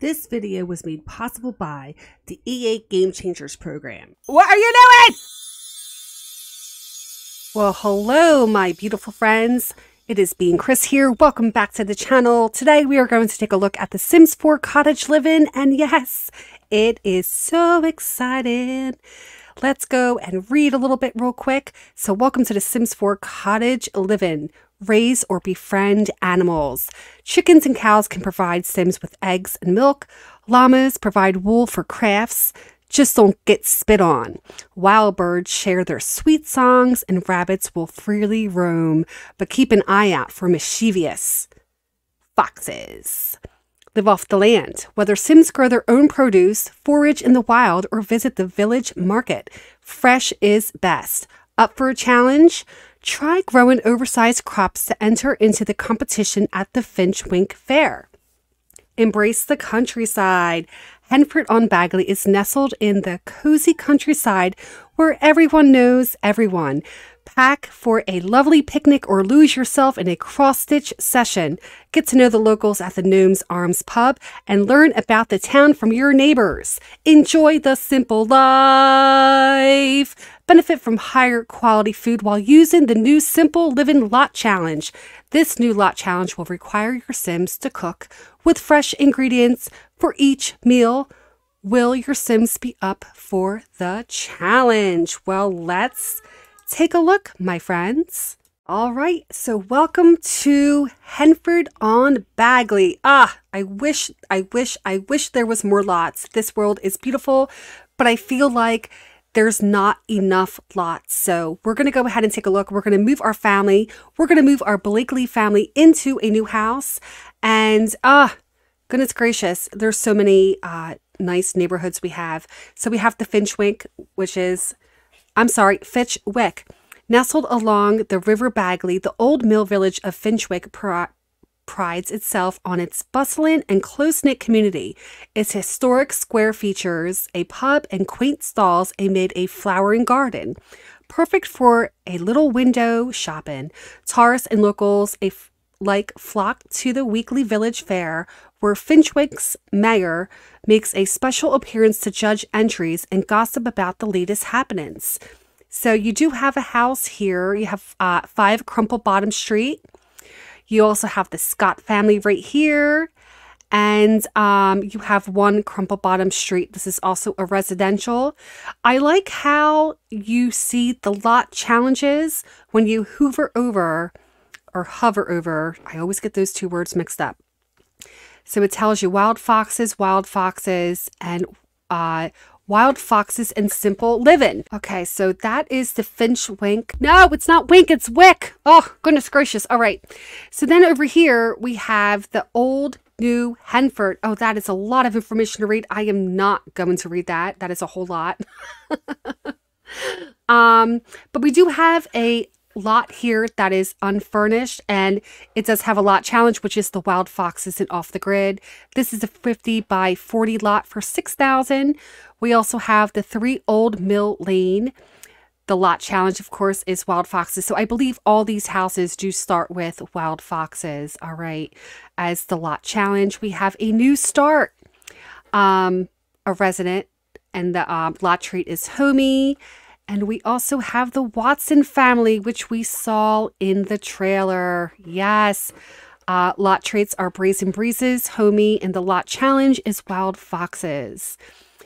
This video was made possible by the EA Game Changers program. What are you doing? Well, hello, my beautiful friends. It is beingchris here. Welcome back to the channel. Today we are going to take a look at The Sims 4 Cottage Living, and yes, it is so exciting. Let's go and read a little bit real quick. So welcome to The Sims 4 Cottage Living. Raise or befriend animals. Chickens and cows can provide Sims with eggs and milk. Llamas provide wool for crafts. Just don't get spit on. Wild birds share their sweet songs, and rabbits will freely roam, but keep an eye out for mischievous foxes. Live off the land. Whether Sims grow their own produce, forage in the wild, or visit the village market, fresh is best. Up for a challenge? Try growing oversized crops to enter into the competition at the Finchwick Fair. Embrace the countryside. Henford-on-Bagley is nestled in the cozy countryside where everyone knows everyone. Pack for a lovely picnic or lose yourself in a cross-stitch session. Get to know the locals at the Gnome's Arms Pub and learn about the town from your neighbors. Enjoy the simple life. Benefit from higher quality food while using the new Simple Living Lot Challenge. This new lot challenge will require your Sims to cook with fresh ingredients for each meal. Will your Sims be up for the challenge? Well, let's take a look, my friends. All right, so welcome to Henford-on-Bagley. Ah, I wish there was more lots. This world is beautiful, but I feel like there's not enough lots. So we're going to go ahead and take a look. We're going to move our family. We're going to move our Blakely family into a new house. And goodness gracious, there's so many nice neighborhoods we have. So we have the Finchwick, which is... Finchwick. Nestled along the River Bagley, the old mill village of Finchwick prides itself on its bustling and close-knit community. Its historic square features a pub and quaint stalls amid a flowering garden, perfect for a little window shopping. Tourists and locals flock to the weekly village fair, where Finchwick's mayor makes a special appearance to judge entries and gossip about the latest happenings. So you do have a house here. You have 5 Crumple Bottom Street. You also have the Scott family right here. And you have 1 Crumple Bottom Street. This is also a residential. I like how you see the lot challenges when you hover over. I always get those two words mixed up. So it tells you wild foxes and simple living. Okay, so that is the Finchwick. No, it's not Wink, it's Wick. Oh, goodness gracious. All right. So then over here, we have the Old New Henford. Oh, that is a lot of information to read. I am not going to read that. That is a whole lot. But we do have a lot here that is unfurnished, and it does have a lot challenge, which is the wild foxes and off the grid. This is a 50-by-40 lot for 6,000. We also have the 3 Old Mill Lane. The lot challenge, of course, is wild foxes. So I believe all these houses do start with wild foxes. All right, as the lot challenge, we have a new start, a resident, and the lot treat is homey. And we also have the Watson family, which we saw in the trailer. Yes. Lot traits are Brazen Breezes, Homey, and the lot challenge is Wild Foxes.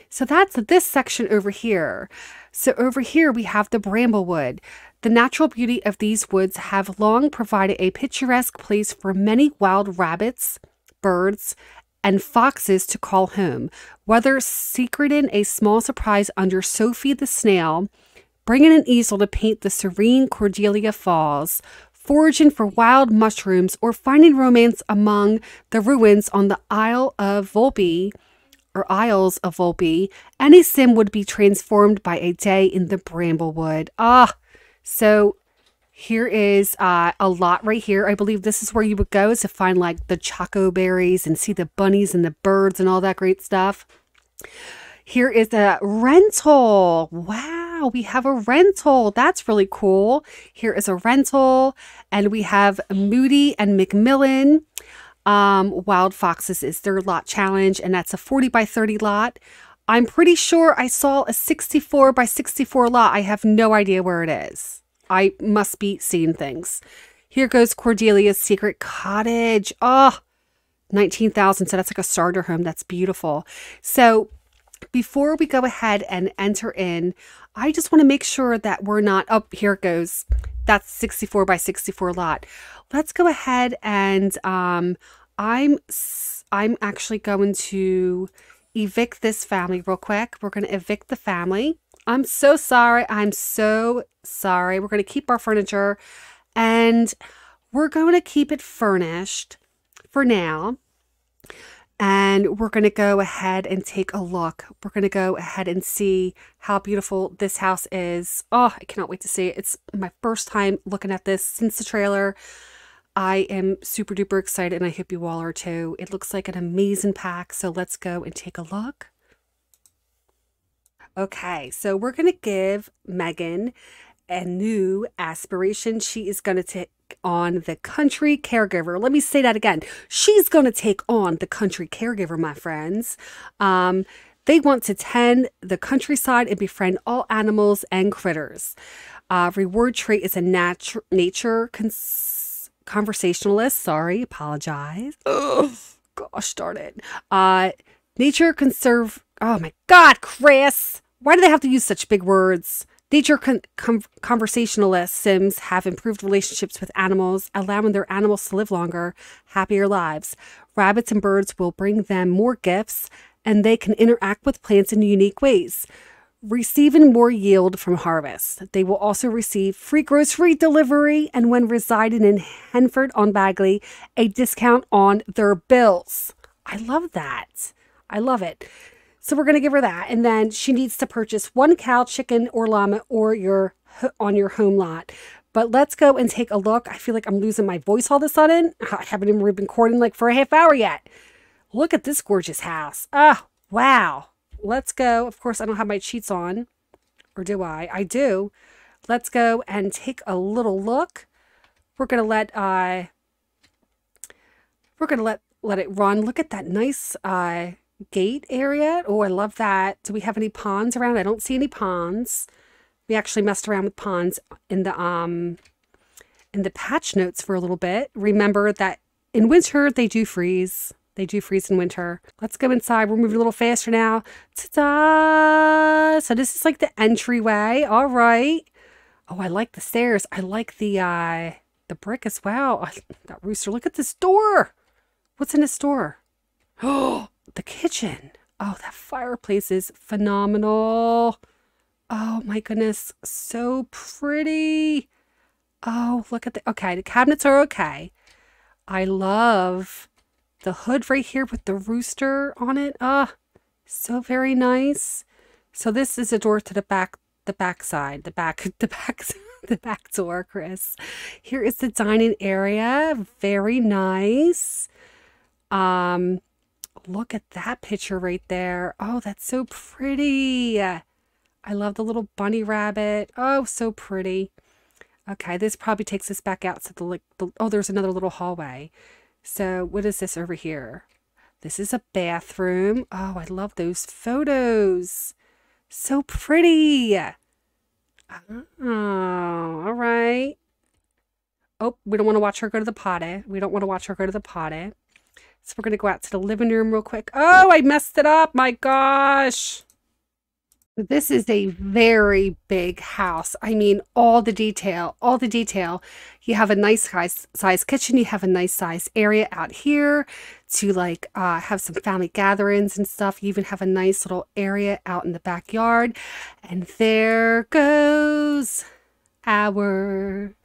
So that's this section over here. So over here we have the Bramblewood. The natural beauty of these woods have long provided a picturesque place for many wild rabbits, birds, and foxes to call home. Whether secreting a small surprise under Sophie the snail, bringing an easel to paint the serene Cordelia Falls, foraging for wild mushrooms, or finding romance among the ruins on the Isles of Volpe, any Sim would be transformed by a day in the Bramblewood. So here is a lot right here. I believe this is where you would go is to find like the Choco Berries and see the bunnies and the birds and all that great stuff. Here is the rental. Wow, we have a rental. That's really cool. Here is a rental, and we have Moody and McMillan. Wild Foxes is their lot challenge, and that's a 40 by 30 lot. I'm pretty sure I saw a 64 by 64 lot. I have no idea where it is. I must be seeing things. Here goes Cordelia's Secret Cottage. Oh, 19,000. So that's like a starter home. That's beautiful. So before we go ahead and enter in, I just want to make sure that we're not, oh, here it goes. That's 64 by 64 lot. Let's go ahead and I'm actually going to evict this family real quick. We're going to evict the family. I'm so sorry. I'm so sorry. We're going to keep our furniture and we're going to keep it furnished for now. And we're going to go ahead and take a look. We're going to go ahead and see how beautiful this house is. Oh, I cannot wait to see it. It's my first time looking at this since the trailer. I am super duper excited and I hope you all are too. It looks like an amazing pack. So let's go and take a look. Okay, so we're going to give Megan a new aspiration. She is going to take on the country caregiver. Let me say that again. She's going to take on the country caregiver, my friends. They want to tend the countryside and befriend all animals and critters. Reward trait is a nature conversationalist. Sorry, apologize. Oh, gosh darn it. Nature conserve. Oh my God, Chris. Why do they have to use such big words? Nature conversationalist Sims have improved relationships with animals, allowing their animals to live longer, happier lives. Rabbits and birds will bring them more gifts, and they can interact with plants in unique ways, receiving more yield from harvest. They will also receive free grocery delivery, and when residing in Henford-on-Bagley, a discount on their bills. I love that. I love it. So we're going to give her that. And then she needs to purchase one cow, chicken, or llama or on your home lot. But let's go and take a look. I feel like I'm losing my voice all of a sudden. I haven't even been recording like for a half hour yet. Look at this gorgeous house. Oh, wow. Let's go. Of course, I don't have my cheats on. Or do I? I do. Let's go and take a little look. We're going to let it run. Look at that nice gate area. Oh, I love that. Do we have any ponds around? I don't see any ponds. We actually messed around with ponds in the patch notes for a little bit. Remember that in winter they do freeze. They do freeze in winter. Let's go inside. We're moving a little faster now. Ta-da! So this is like the entryway. All right. Oh, I like the stairs. I like the brick as well. That rooster. Look at this door. What's in this door? Oh. The kitchen. Oh, that fireplace is phenomenal. Oh my goodness, so pretty. Oh, look at the, okay, the cabinets are okay. I love the hood right here with the rooster on it. Ah, so very nice. So this is a door to the back door, Chris. Here is the dining area. Very nice. Look at that picture right there. Oh, that's so pretty. I love the little bunny rabbit. Oh, so pretty. Okay, this probably takes us back out to the oh, there's another little hallway. So what is this over here? This is a bathroom. Oh, I love those photos. So pretty. Oh, all right. Oh, we don't want to watch her go to the potty. We don't want to watch her go to the potty. So we're going to go out to the living room real quick. Oh, I messed it up. My gosh. This is a very big house. I mean, all the detail, all the detail. You have a nice size kitchen. You have a nice size area out here to like have some family gatherings and stuff. You even have a nice little area out in the backyard. And there goes our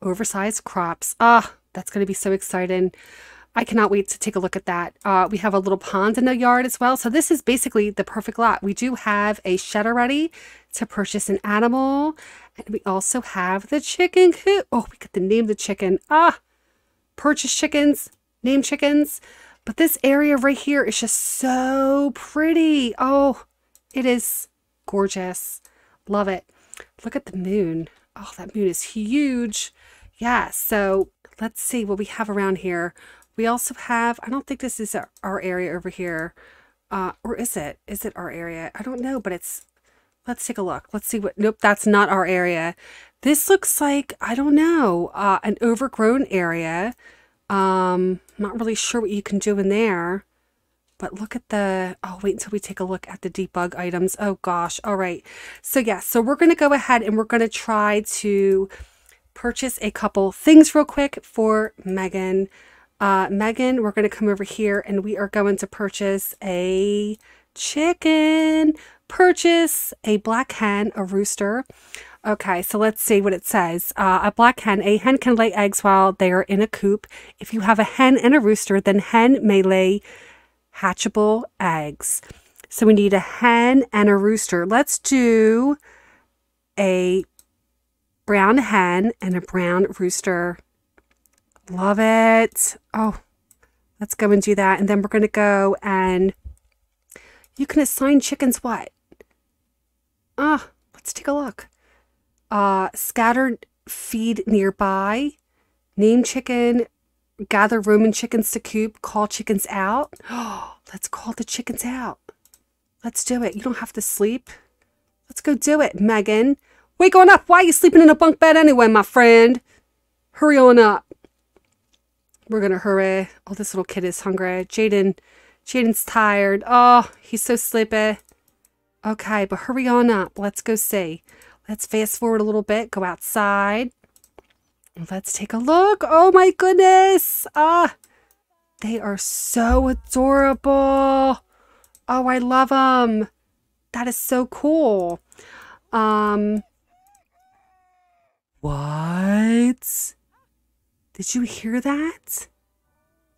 oversized crops. Ah, that's going to be so exciting. I cannot wait to take a look at that. We have a little pond in the yard as well. So this is basically the perfect lot. We do have a shed already to purchase an animal. And we also have the chicken coop. Oh, we get to name the chicken. Ah, purchase chickens, name chickens. But this area right here is just so pretty. Oh, it is gorgeous. Love it. Look at the moon. Oh, that moon is huge. Yeah, so let's see what we have around here. We also have, I don't think this is our area over here. Or is it? Is it our area? I don't know, but it's, let's take a look. Let's see what, nope, that's not our area. This looks like, I don't know, an overgrown area. Not really sure what you can do in there. But look at the, oh, wait until we take a look at the debug items. Oh gosh. All right. So yeah, so we're going to go ahead and we're going to try to purchase a couple things real quick for Megan. Megan, we're going to come over here and we are going to purchase a chicken, purchase a black hen, a rooster. Okay, so let's see what it says. A black hen. A hen can lay eggs while they are in a coop. If you have a hen and a rooster, then hen may lay hatchable eggs. So we need a hen and a rooster. Let's do a brown hen and a brown rooster. Love it. Oh, let's go and do that. And then we're going to go and you can assign chickens what? Ah, let's take a look. Scattered feed nearby, name chicken, gather Roman chickens to coop, call chickens out. Oh, let's call the chickens out. Let's do it. You don't have to sleep. Let's go do it, Megan. Wake on up. Why are you sleeping in a bunk bed anyway, my friend? Hurry on up. We're going to hurry. Oh, this little kid is hungry. Jaden's tired. Oh, he's so sleepy. Okay, but hurry on up. Let's go see. Let's fast forward a little bit, go outside. Let's take a look. Oh my goodness. Ah, they are so adorable. Oh, I love them. That is so cool. What? Did you hear that?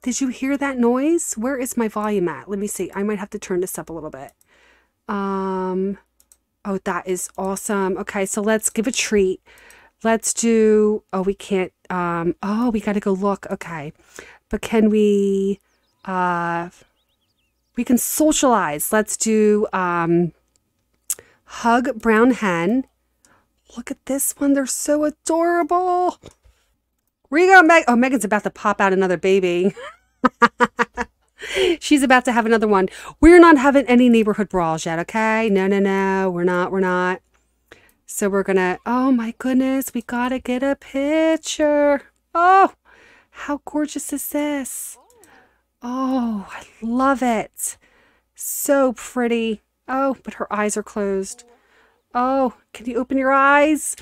Did you hear that noise? Where is my volume at? Let me see. I might have to turn this up a little bit. Oh, that is awesome. Okay, so let's give a treat. Let's do, oh, we can't, oh, we got to go look. Okay, but can we can socialize. Let's do hug brown hen. Look at this one. They're so adorable. Where you go, Meg? Oh, Megan's about to pop out another baby. She's about to have another one. We're not having any neighborhood brawls yet, okay? No, no, no. We're not. So we're going to, oh my goodness, we got to get a picture. Oh, how gorgeous is this? Oh, I love it. So pretty. Oh, but her eyes are closed. Oh, can you open your eyes?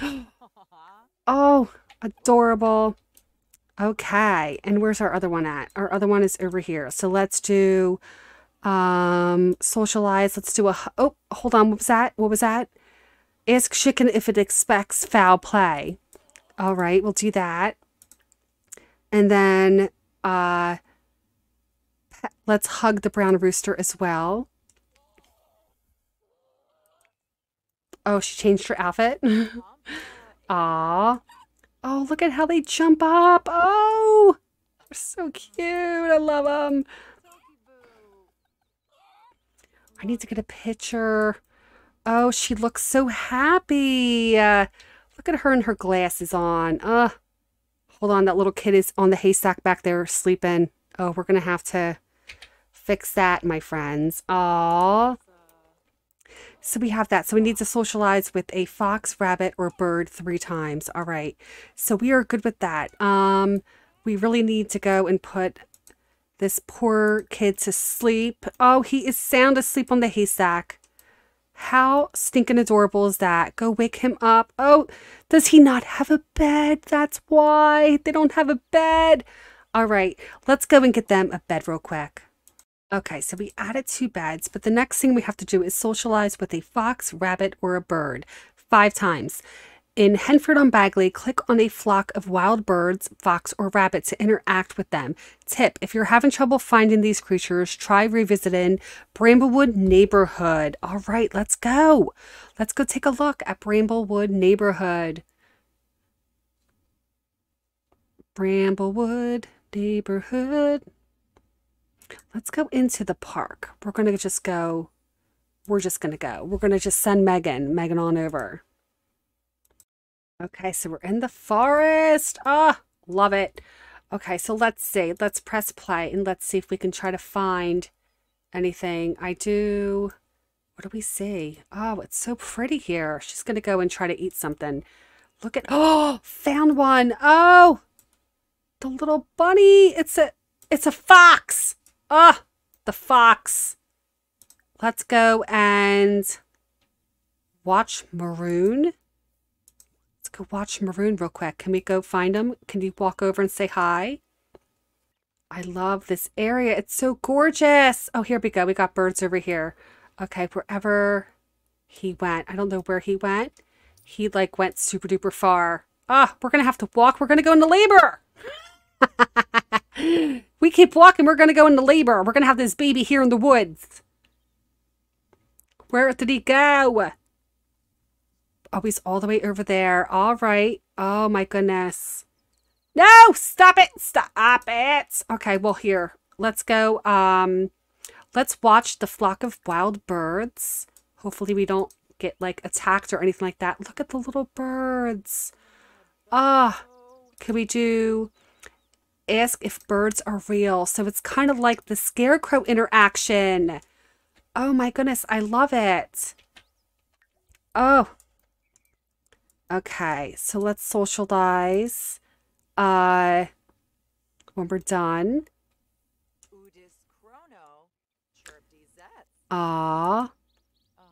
Oh, adorable. Okay, and where's our other one at? Our other one is over here. So let's do socialize. Let's do a, oh, hold on. What was that? Ask chicken if it expects foul play. All right, we'll do that. And then let's hug the brown rooster as well. Oh, she changed her outfit. Aw. Oh, look at how they jump up. Oh, they're so cute. I love them. I need to get a picture. Oh, she looks so happy. Look at her and her glasses on. Hold on. That little kid is on the haystack back there sleeping. Oh, we're going to have to fix that, my friends. Aw. So we have that. So we need to socialize with a fox, rabbit, or bird 3 times. All right. So we are good with that. We really need to go and put this poor kid to sleep. Oh, he is sound asleep on the haystack. How stinking adorable is that? Go wake him up. Oh, does he not have a bed? That's why they don't have a bed. All right. Let's go and get them a bed real quick. Okay, so we added 2 beds, but the next thing we have to do is socialize with a fox, rabbit, or a bird 5 times. In Henford-on-Bagley, click on a flock of wild birds, fox, or rabbit to interact with them. Tip, if you're having trouble finding these creatures, try revisiting Bramblewood neighborhood. All right, let's go. Let's go take a look at Bramblewood neighborhood. Bramblewood neighborhood. Let's go into the park. We're going to just send Megan on over. Okay, so we're in the forest. Ah, love it. Okay, so let's see. Let's press play and let's see if we can try to find anything. I do... What do we see? Oh, it's so pretty here. She's going to go and try to eat something. Look at... Oh, found one. Oh, the little bunny. It's a fox. Ah, oh, the fox. Let's go and watch Maroon. Let's go watch Maroon real quick. Can we go find him? Can you walk over and say hi? I love this area. It's so gorgeous. Oh, here we go. We got birds over here. Okay, wherever he went. I don't know where he went. He, like, went super duper far. Ah, oh, we're going to have to walk. We're going to go into labor. We keep walking. We're going to go into labor. We're going to have this baby here in the woods. Where did he go? Oh, he's all the way over there. All right. Oh, my goodness. No, stop it. Stop it. Okay, well, here. Let's go. Let's watch the flock of wild birds. Hopefully we don't get like attacked or anything like that. Look at the little birds. Ah, can we do ask if birds are real? So it's kind of like the scarecrow interaction. Oh my goodness, I love it. Oh. Okay, so let's socialize when we're done. Ah,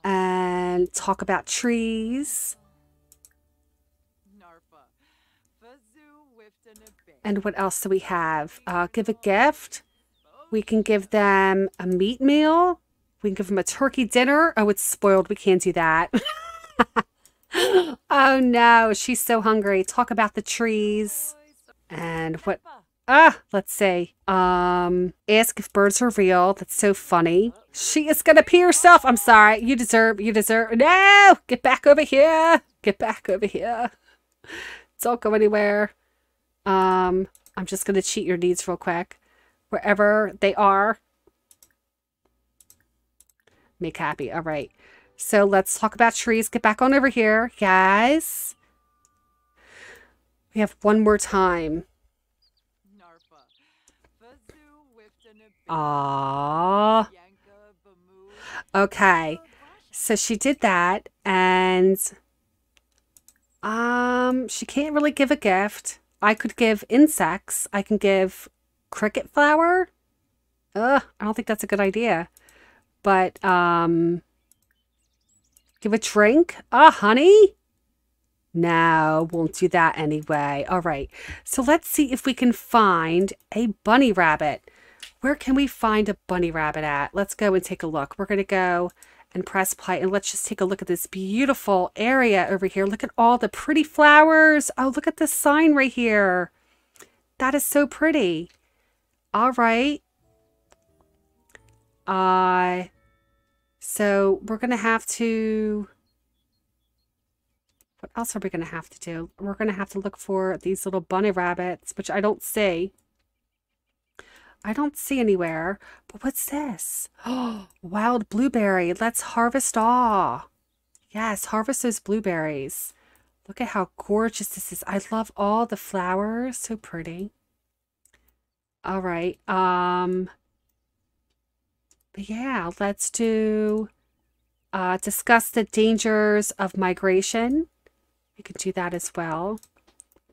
and talk about trees. And what else do we have? Give a gift. We can give them a meat meal. We can give them a turkey dinner. Oh, it's spoiled. We can't do that. Oh, no. She's so hungry. Talk about the trees. And what? Ah, let's see. Ask if birds are real. That's so funny. She is gonna pee herself. I'm sorry. You deserve. No! Get back over here. Get back over here. Don't go anywhere. I'm just gonna cheat your needs real quick. Wherever they are. Make happy. All right. So let's talk about trees. Get back on over here, guys. We have one more time. Aww. Okay, so she did that, and she can't really give a gift. I could give insects. I can give cricket flower. Ugh, I don't think that's a good idea. But give a drink. Ah, honey. No, won't do that anyway. All right, so let's see if we can find a bunny rabbit. Where can we find a bunny rabbit at? Let's go and take a look. We're going to go and press play, and let's just take a look at this beautiful area over here. Look at all the pretty flowers. Oh, look at this sign right here. That is so pretty. All right. So we're going to have to... What else are we going to have to do? We're going to have to look for these little bunny rabbits, which I don't see. I don't see anywhere, but what's this? Oh, wild blueberry. Let's harvest all. Yes, harvest those blueberries. Look at how gorgeous this is. I love all the flowers. So pretty. All right. Yeah, let's do discuss the dangers of migration. We can do that as well.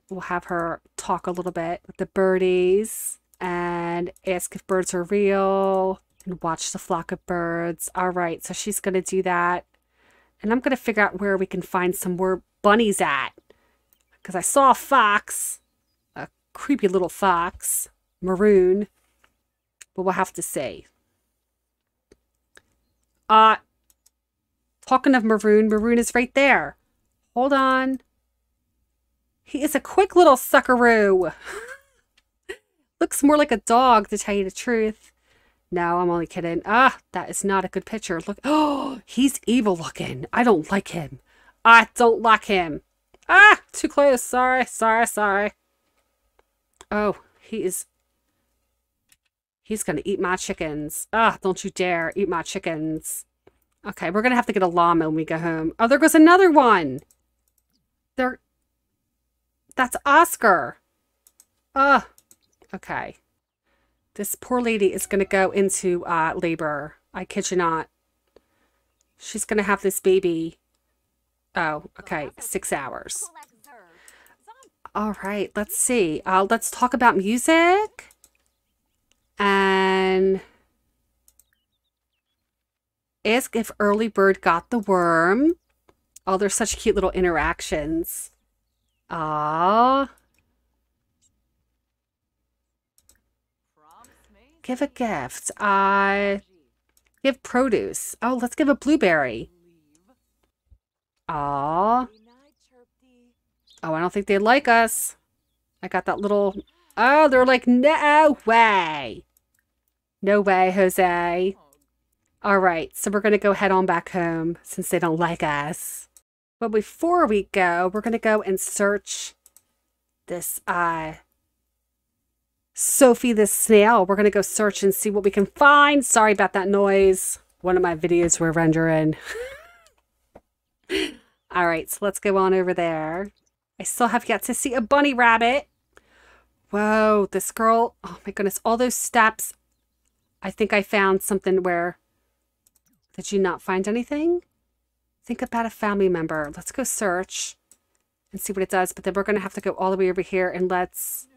We'll have her talk a little bit with the birdies. And ask if birds are real and watch the flock of birds. All right, so she's going to do that. And I'm going to figure out where we can find some more bunnies at. Because I saw a fox, a creepy little fox, maroon. But we'll have to see. Talking of Maroon, Maroon is right there. Hold on. He is a quick little suckaroo. Looks more like a dog, to tell you the truth. No, I'm only kidding. Ah, that is not a good picture. Look. Oh, he's evil looking. I don't like him. I don't like him. Ah, too close. Sorry. Oh, he is... He's going to eat my chickens. Ah, don't you dare eat my chickens. Okay, we're going to have to get a llama when we go home. Oh, there goes another one. There... That's Oscar. Ah. Okay. This poor lady is going to go into labor. I kid you not. She's going to have this baby. Oh, okay. 6 hours. All right. Let's see. Let's talk about music. And ask if early bird got the worm. Oh, there's such cute little interactions. Aww. Give a gift. Give produce. Oh, let's give a blueberry. Aww. Oh, I don't think they like us. I got that little... Oh, they're like, no way. No way, Jose. All right, so we're going to go head on back home since they don't like us. But before we go, we're going to go and search this... Sophie the snail. We're going to go search and see what we can find. Sorry about that noise. One of my videos we're rendering. All right, so let's go on over there. I still have yet to see a bunny rabbit. Whoa, this girl. Oh my goodness, all those steps. I think I found something where... Did you not find anything? Think about a family member. Let's go search and see what it does. But then we're going to have to go all the way over here and let's...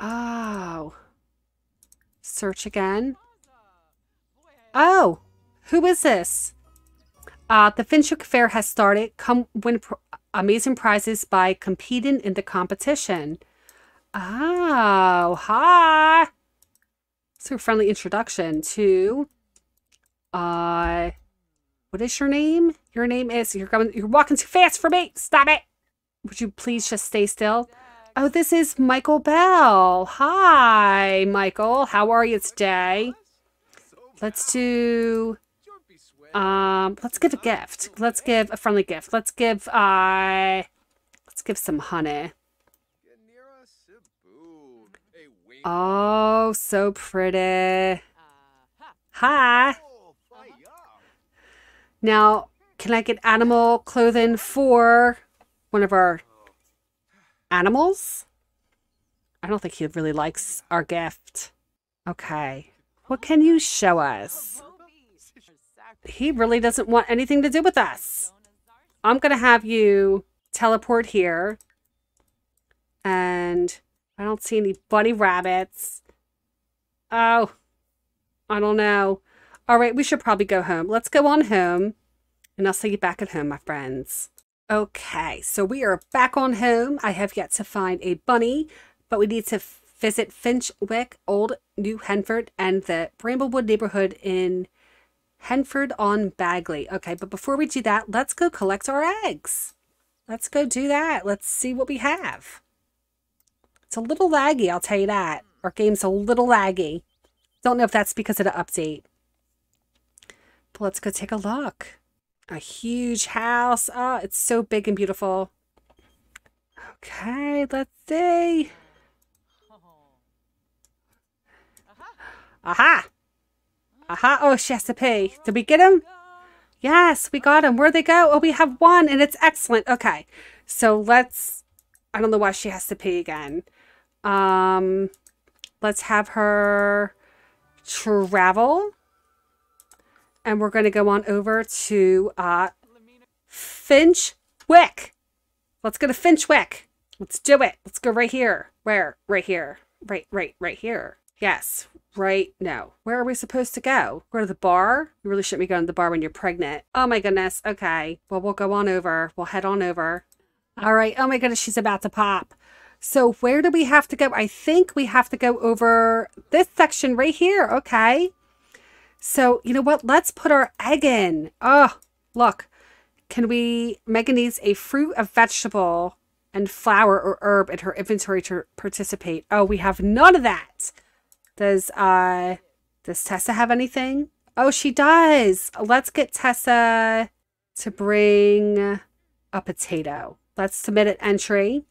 Oh, search again. Oh, who is this? The Finchwick Fair has started. Come win amazing prizes by competing in the competition. Oh, hi. So friendly introduction to, what is your name? Your name is, you're walking too fast for me. Stop it. Would you please just stay still? Oh, this is Michael Bell. Hi, Michael. How are you today? Let's do... let's give a gift. Let's give a friendly gift. Let's give some honey. Oh, so pretty. Hi. Now, can I get animal clothing for one of our... animals? I don't think he really likes our gift. Okay. What can you show us? He really doesn't want anything to do with us. I'm going to have you teleport here. And I don't see any bunny rabbits. Oh, I don't know. All right, we should probably go home. Let's go on home. And I'll see you back at home, my friends. Okay, so we are back on home. I have yet to find a bunny, but we need to visit Finchwick, Old New Henford, and the Bramblewood neighborhood in Henford-on-Bagley. Okay, but before we do that, let's go collect our eggs. Let's go do that. Let's see what we have. It's a little laggy, I'll tell you that. Our game's a little laggy. Don't know if that's because of the update. But let's go take a look. A huge house. Oh, it's so big and beautiful. Okay, let's see. Aha! Aha! Oh, she has to pay. Did we get him? Yes, we got him. Where'd they go? Oh, we have one and it's excellent. Okay, so let's... I don't know why she has to pay again. Let's have her travel. And we're going to go on over to Finchwick. Let's go to Finchwick. Let's do it. Let's go right here. Where? Right here. Right here. Yes. Right now. Where are we supposed to go? Go to the bar? You really shouldn't be going to the bar when you're pregnant. Oh my goodness. Okay. Well, we'll go on over. We'll head on over. All right. Oh my goodness. She's about to pop. So where do we have to go? I think we have to go over this section right here. Okay. So, you know what? Let's put our egg in. Oh, look. Can we... Megan needs a fruit, a vegetable, and flower or herb in her inventory to participate. Oh, we have none of that. Does Tessa have anything? Oh, she does. Let's get Tessa to bring a potato. Let's submit an entry.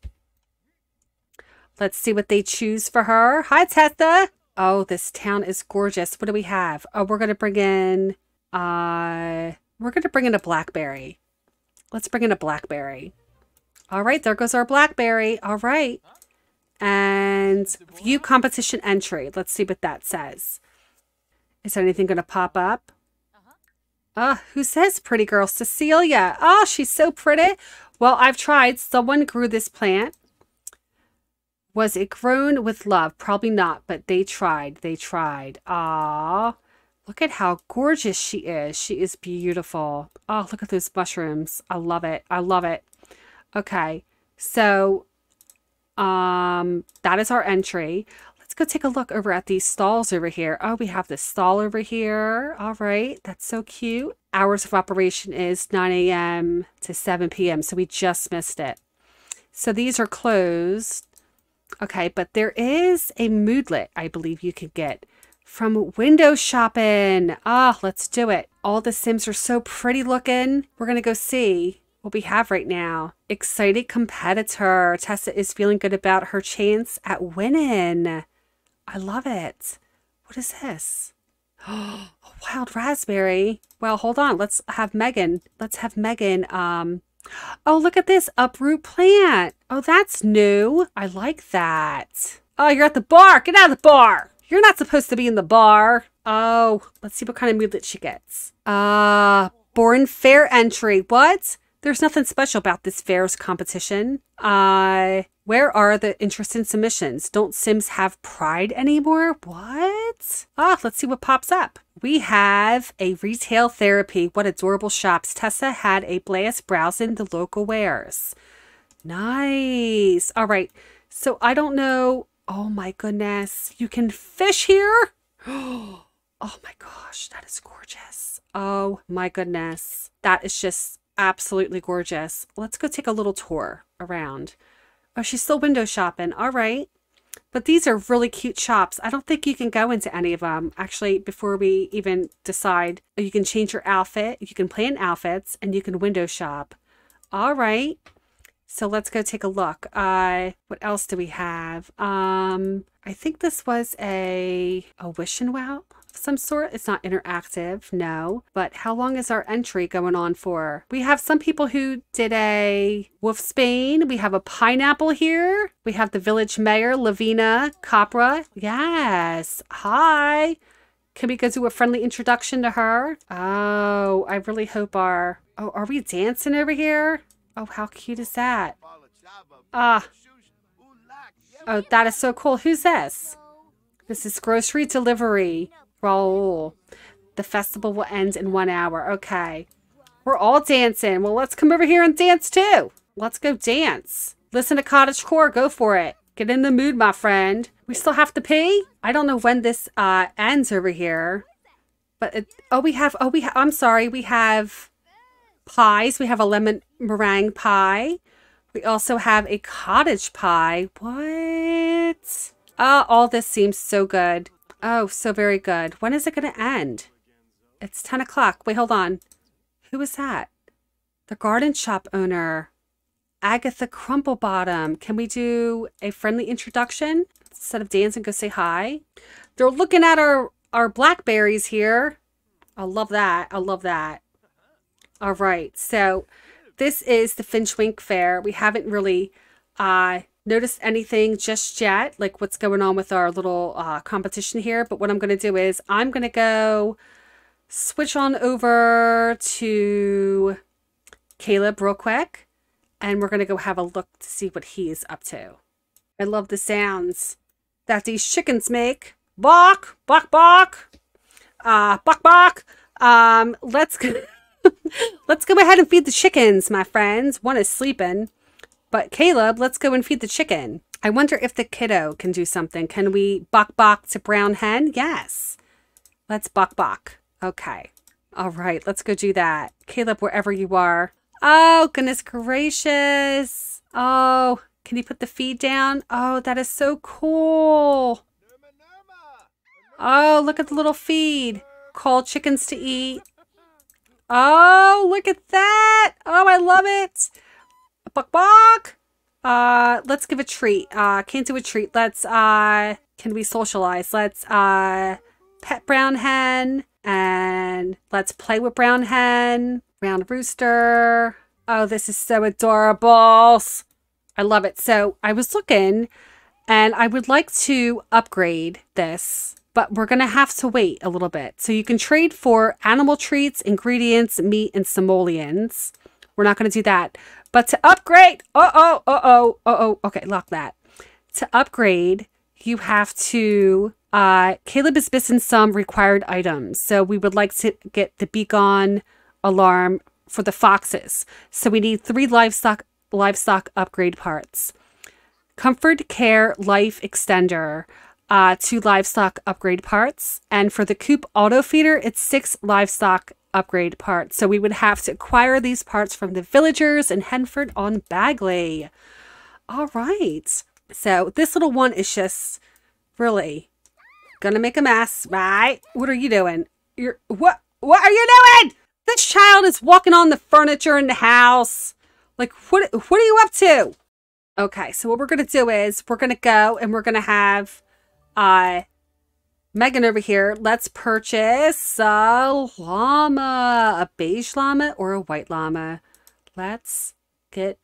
Let's see what they choose for her. Hi, Tessa. Oh, this town is gorgeous. What do we have? Oh, we're going to bring in, a blackberry. Let's bring in a blackberry. All right. There goes our blackberry. All right. and view competition entry. Let's see what that says. Is there anything going to pop up? Who says pretty girl? Cecilia. Oh, she's so pretty. Well, I've tried. Someone grew this plant. Was it grown with love? Probably not, but they tried. They tried. Aww. Look at how gorgeous she is. She is beautiful. Oh, look at those mushrooms. I love it. I love it. Okay. So, that is our entry. Let's go take a look over at these stalls over here. Oh, we have this stall over here. All right. That's so cute. Hours of operation is 9 a.m. to 7 p.m. So we just missed it. So these are closed. Okay, but there is a moodlet I believe you could get from window shopping. Ah, let's do it. All the Sims are so pretty looking. We're going to go see what we have right now. Excited competitor. Tessa is feeling good about her chance at winning. I love it. What is this? Oh, wild raspberry. Well, hold on. Let's have Megan. Oh, look at this uproot plant. Oh, that's new. I like that. Oh, you're at the bar. Get out of the bar. You're not supposed to be in the bar. Oh, let's see what kind of mood that she gets. Born fair entry. What? There's nothing special about this fair's competition. Where are the interest in submissions? Don't Sims have pride anymore? What? Oh, let's see what pops up. We have a retail therapy. What adorable shops. Tessa had a blast browsing the local wares. Nice. All right. So I don't know. Oh my goodness. You can fish here? Oh my gosh. That is gorgeous. Oh my goodness. That is just absolutely gorgeous. Let's go take a little tour around. Oh, she's still window shopping. All right. But these are really cute shops. I don't think you can go into any of them. Actually, before we even decide, you can change your outfit. You can plan outfits and you can window shop. All right. So let's go take a look. What else do we have? I think this was a wish and wow of some sort. It's not interactive, no. But how long is our entry going on for? We have some people who did a wolf's bane. We have a pineapple here. We have the village mayor, Lavina Copra. Yes. Hi. Can we go do a friendly introduction to her? Oh, I really hope our... Oh, are we dancing over here? Oh, how cute is that? Ah. Oh, that is so cool. Who's this? This is grocery delivery. Raúl. The festival will end in 1 hour. Okay. We're all dancing. Well, let's come over here and dance too. Let's go dance. Listen to cottagecore. Go for it. Get in the mood, my friend. We still have to pee? I don't know when this ends over here. But, I'm sorry. We have... pies. We have a lemon meringue pie. We also have a cottage pie. What? Oh, all this seems so good. Oh, so very good. When is it going to end? It's 10 o'clock. Wait, hold on. Who is that? The garden shop owner. Agatha Crumplebottom. Can we do a friendly introduction? Instead of dance and go say hi. They're looking at our blackberries here. I love that. I love that. All right, so this is the Finchwick Fair. We haven't really noticed anything just yet, like what's going on with our little competition here. But what I'm going to do is I'm going to go switch on over to Caleb real quick. And we're going to go have a look to see what he is up to. I love the sounds that these chickens make. Bark, bark, bark, bark, bark. Let's go. Let's go ahead and feed the chickens, my friends. One is sleeping. But Caleb, let's go and feed the chicken. I wonder if the kiddo can do something. Can we bok bok to brown hen? Yes. Let's bok bok. Okay. All right. Let's go do that. Caleb, wherever you are. Oh, goodness gracious. Oh, can you put the feed down? Oh, that is so cool. Oh, look at the little feed. Call chickens to eat. Oh, look at that. Oh, I love it. Buck, buck. Let's give a treat. Can't do a treat. Let's, can we socialize? Let's, pet brown hen and let's play with brown hen, brown rooster. Oh, this is so adorable. I love it. So I was looking And I would like to upgrade this, but we're going to have to wait a little bit. So you can trade for animal treats, ingredients, meat, and simoleons. We're not going to do that. But to upgrade, okay, lock that. To upgrade, you have to, Caleb is missing some required items. So we would like to get the beacon alarm for the foxes. So we need 3 livestock upgrade parts. Comfort Care Life Extender, 2 livestock upgrade parts. And for the coop auto feeder, it's 6 livestock upgrade parts. So we would have to acquire these parts from the villagers in Henford-on-Bagley. All right. So this little one is just really gonna make a mess, right? What are you doing? What are you doing? This child is walking on the furniture in the house. Like, what are you up to? Okay, so what we're gonna do is we're gonna go and we're gonna have Megan over here. Let's purchase a llama, a beige llama or a white llama. Let's get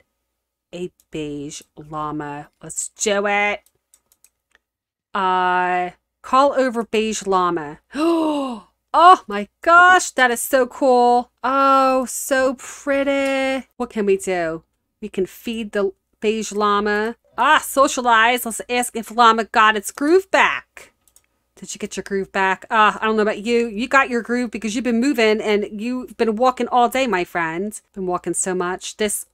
a beige llama. Let's do it. Call over beige llama. Oh my gosh, that is so cool. Oh, so pretty. What can we do? We can feed the beige llama. Ah, socialize. Let's ask if llama got its groove back. Did you get your groove back? I don't know about you. You got your groove because you've been moving and you've been walking all day, my friend. Been walking so much. This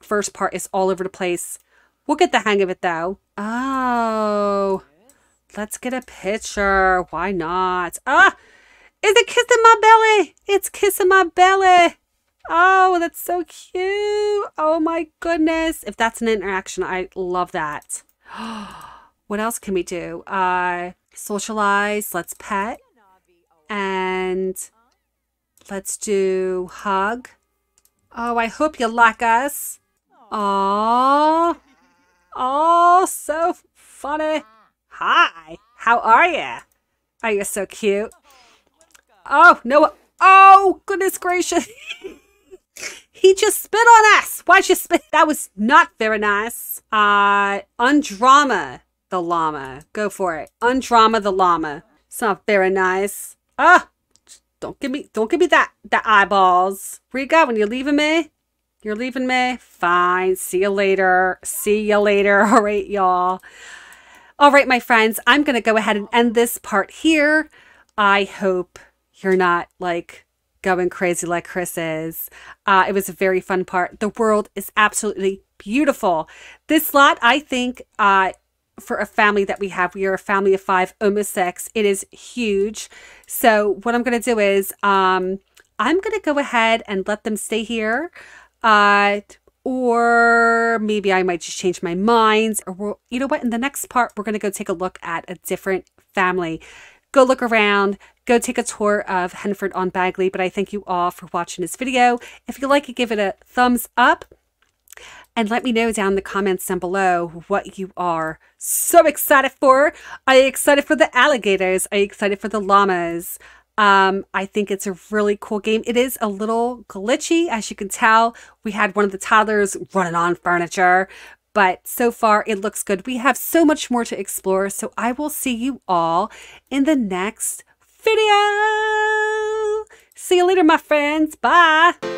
first part is all over the place. We'll get the hang of it though. Oh, let's get a picture. Why not? Ah, is it kissing my belly? It's kissing my belly. Oh, that's so cute. Oh my goodness. If that's an interaction, I love that. What else can we do? Socialize, let's pet, and let's do hug. Oh, I hope you like us. Oh, oh, so funny. Hi, how are you? Oh, you're so cute. Oh, no. Oh, goodness gracious. He just spit on us. Why'd you spit? That was not very nice. Undrama the llama. Go for it. Undrama the llama. It's not very nice. Ah, don't give me that eyeballs. Where you going? You're leaving me? You're leaving me? Fine. See you later. See you later. All right, y'all. All right, my friends. I'm going to go ahead and end this part here. I hope you're not like going crazy like Chris is. It was a very fun part. The world is absolutely beautiful. This lot, I think, for a family that we have, we are a family of 5, almost 6. It is huge. So what I'm going to do is I'm going to go ahead and let them stay here. Or maybe I might just change my mind. Or we'll, you know what? In the next part, we're going to go take a look at a different family. Go look around, go take a tour of Henford-on-Bagley. But I thank you all for watching this video. If you like it, give it a thumbs up. And let me know down in the comments down below what you are so excited for. Are you excited for the alligators? Are you excited for the llamas? I think it's a really cool game. It is a little glitchy, as you can tell. We had one of the toddlers running on furniture. But so far, it looks good. We have so much more to explore. So I will see you all in the next video. See you later, my friends. Bye.